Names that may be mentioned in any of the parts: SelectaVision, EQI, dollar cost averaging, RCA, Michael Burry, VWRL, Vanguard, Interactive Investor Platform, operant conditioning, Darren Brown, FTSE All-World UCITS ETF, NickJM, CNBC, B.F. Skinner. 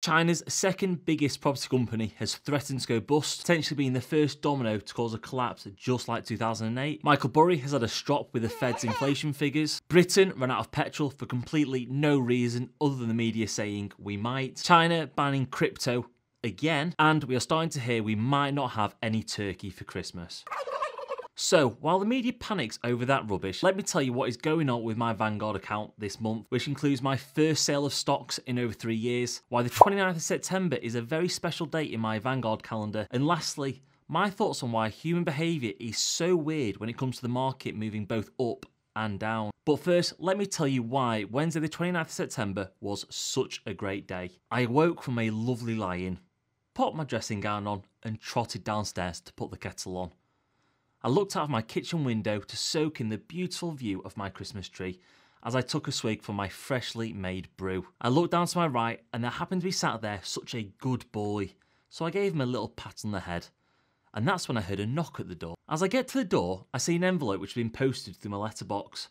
China's second biggest property company has threatened to go bust, potentially being the first domino to cause a collapse just like 2008. Michael Burry has had a strop with the Fed's inflation figures. Britain ran out of petrol for completely no reason other than the media saying we might. China banning crypto again. And we are starting to hear we might not have any turkey for Christmas. So, while the media panics over that rubbish, let me tell you what is going on with my Vanguard account this month, which includes my first sale of stocks in over 3 years, why the 29th of September is a very special date in my Vanguard calendar, and lastly, my thoughts on why human behaviour is so weird when it comes to the market moving both up and down. But first, let me tell you why Wednesday the 29th of September was such a great day. I awoke from a lovely lie-in, popped my dressing gown on, and trotted downstairs to put the kettle on. I looked out of my kitchen window to soak in the beautiful view of my Christmas tree as I took a swig from my freshly made brew. I looked down to my right and there happened to be sat there such a good boy, so I gave him a little pat on the head. And that's when I heard a knock at the door. As I get to the door, I see an envelope which had been posted through my letterbox.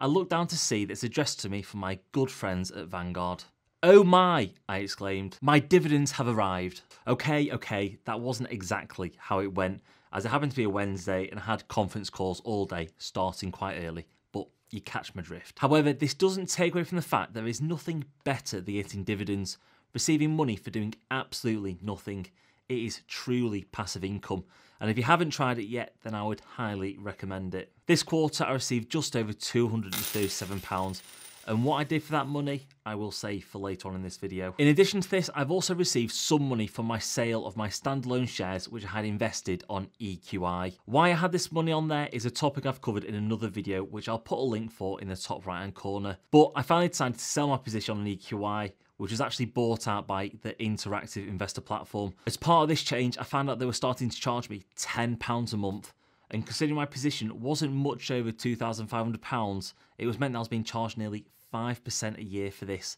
I look down to see that it's addressed to me from my good friends at Vanguard. Oh my, I exclaimed, my dividends have arrived. Okay, that wasn't exactly how it went, as it happened to be a Wednesday and I had conference calls all day, starting quite early, but you catch my drift. However, this doesn't take away from the fact there is nothing better than getting dividends, receiving money for doing absolutely nothing. It is truly passive income, and if you haven't tried it yet, then I would highly recommend it. This quarter I received just over £237, and what I did for that money, I will save for later on in this video. In addition to this, I've also received some money from my sale of my standalone shares, which I had invested on EQI. Why I had this money on there is a topic I've covered in another video, which I'll put a link for in the top right hand corner. But I finally decided to sell my position on EQI, which was actually bought out by the Interactive Investor Platform. As part of this change, I found out they were starting to charge me £10 a month. And considering my position wasn't much over £2,500, it was meant that I was being charged nearly 5% a year for this.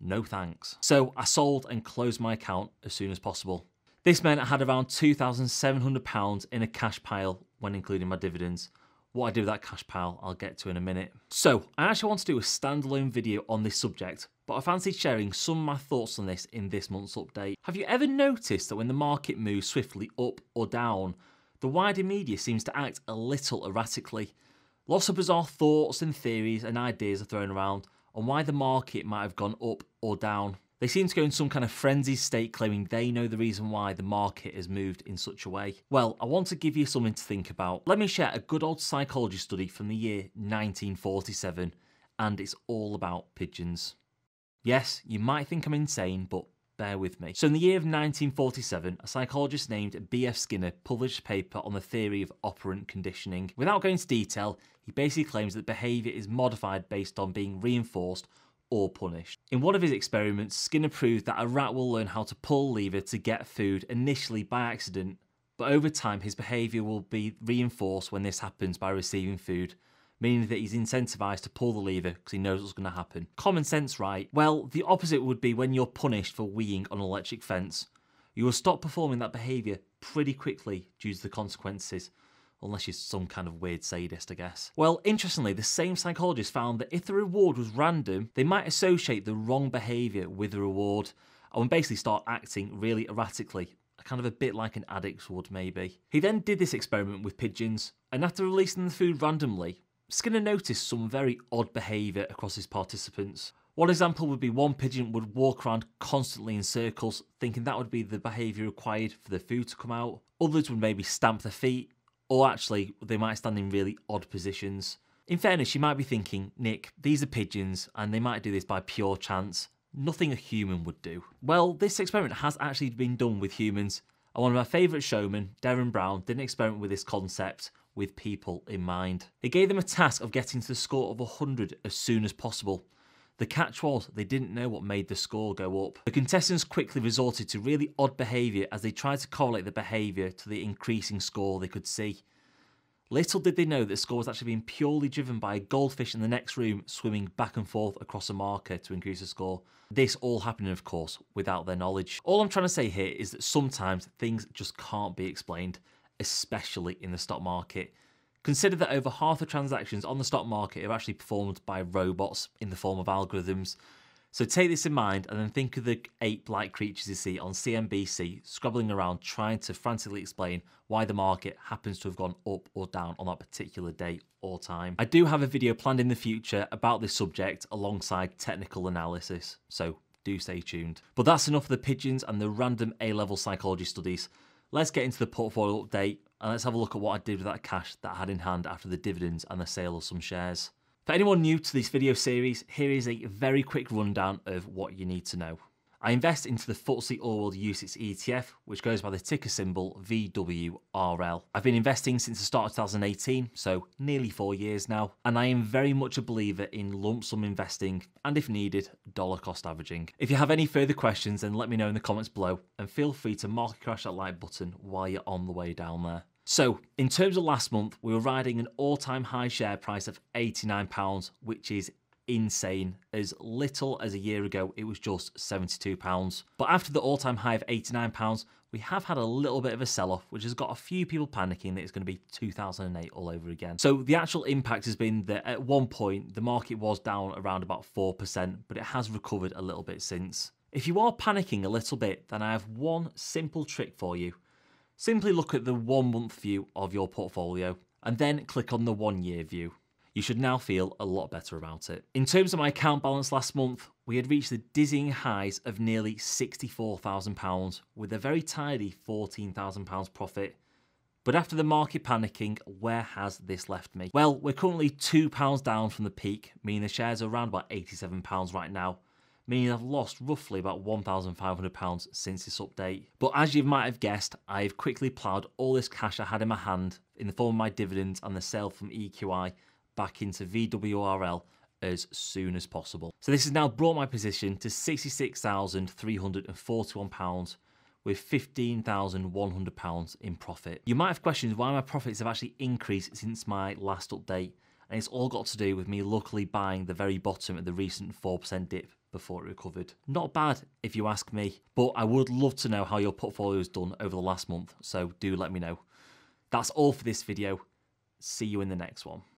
No thanks. So I sold and closed my account as soon as possible. This meant I had around £2,700 in a cash pile when including my dividends. What I do with that cash pile, I'll get to in a minute. So I actually want to do a standalone video on this subject, but I fancied sharing some of my thoughts on this in this month's update. Have you ever noticed that when the market moves swiftly up or down, the wider media seems to act a little erratically? Lots of bizarre thoughts and theories and ideas are thrown around on why the market might have gone up or down. They seem to go in some kind of frenzied state, claiming they know the reason why the market has moved in such a way. Well, I want to give you something to think about. Let me share a good old psychology study from the year 1947, and it's all about pigeons. Yes, you might think I'm insane, but bear with me. So in the year of 1947, a psychologist named B.F. Skinner published a paper on the theory of operant conditioning. Without going into detail, he basically claims that behaviour is modified based on being reinforced or punished. In one of his experiments, Skinner proved that a rat will learn how to pull a lever to get food initially by accident, but over time his behaviour will be reinforced when this happens by receiving food, meaning that he's incentivized to pull the lever because he knows what's going to happen. Common sense, right? Well, the opposite would be when you're punished for weeing on an electric fence. You will stop performing that behavior pretty quickly due to the consequences, unless you're some kind of weird sadist, I guess. Well, interestingly, the same psychologist found that if the reward was random, they might associate the wrong behavior with the reward and basically start acting really erratically, kind of a bit like an addict would maybe. He then did this experiment with pigeons, and after releasing the food randomly, Skinner noticed some very odd behaviour across his participants. One example would be one pigeon would walk around constantly in circles, thinking that would be the behaviour required for the food to come out. Others would maybe stamp their feet, or actually they might stand in really odd positions. In fairness, you might be thinking, Nick, these are pigeons and they might do this by pure chance. Nothing a human would do. Well, this experiment has actually been done with humans, and one of my favourite showmen, Darren Brown, did an experiment with this concept with people in mind. They gave them a task of getting to the score of 100 as soon as possible. The catch was they didn't know what made the score go up. The contestants quickly resorted to really odd behaviour as they tried to correlate the behaviour to the increasing score they could see. Little did they know that the score was actually being purely driven by a goldfish in the next room swimming back and forth across a marker to increase the score. This all happening, of course, without their knowledge. All I'm trying to say here is that sometimes things just can't be explained, especially in the stock market. Consider that over half the transactions on the stock market are actually performed by robots in the form of algorithms. So take this in mind and then think of the 8 black creatures you see on CNBC scrabbling around trying to frantically explain why the market happens to have gone up or down on that particular day or time. I do have a video planned in the future about this subject alongside technical analysis, so do stay tuned. But that's enough of the pigeons and the random A-level psychology studies. Let's get into the portfolio update and let's have a look at what I did with that cash that I had in hand after the dividends and the sale of some shares. For anyone new to this video series, here is a very quick rundown of what you need to know. I invest into the FTSE All-World UCITS ETF, which goes by the ticker symbol VWRL. I've been investing since the start of 2018, so nearly 4 years now, and I am very much a believer in lump sum investing and, if needed, dollar cost averaging. If you have any further questions, then let me know in the comments below and feel free to market crash that like button while you're on the way down there. So, in terms of last month, we were riding an all-time high share price of £89, which is insane. As little as a year ago, it was just £72. But after the all-time high of £89, we have had a little bit of a sell-off, which has got a few people panicking that it's going to be 2008 all over again. So the actual impact has been that at one point, the market was down around about 4%, but it has recovered a little bit since. If you are panicking a little bit, then I have one simple trick for you. Simply look at the 1 month view of your portfolio and then click on the 1 year view. You should now feel a lot better about it. In terms of my account balance last month, we had reached the dizzying highs of nearly £64,000 with a very tidy £14,000 profit. But after the market panicking, where has this left me? Well, we're currently £2 down from the peak, meaning the shares are around about £87 right now, meaning I've lost roughly about £1,500 since this update. But as you might have guessed, I've quickly ploughed all this cash I had in my hand in the form of my dividends and the sale from EQI back into VWRL as soon as possible. So this has now brought my position to £66,341 with £15,100 in profit. You might have questioned why my profits have actually increased since my last update, and it's all got to do with me luckily buying the very bottom of the recent 4% dip before it recovered. Not bad if you ask me, but I would love to know how your portfolio has done over the last month, so do let me know. That's all for this video. See you in the next one.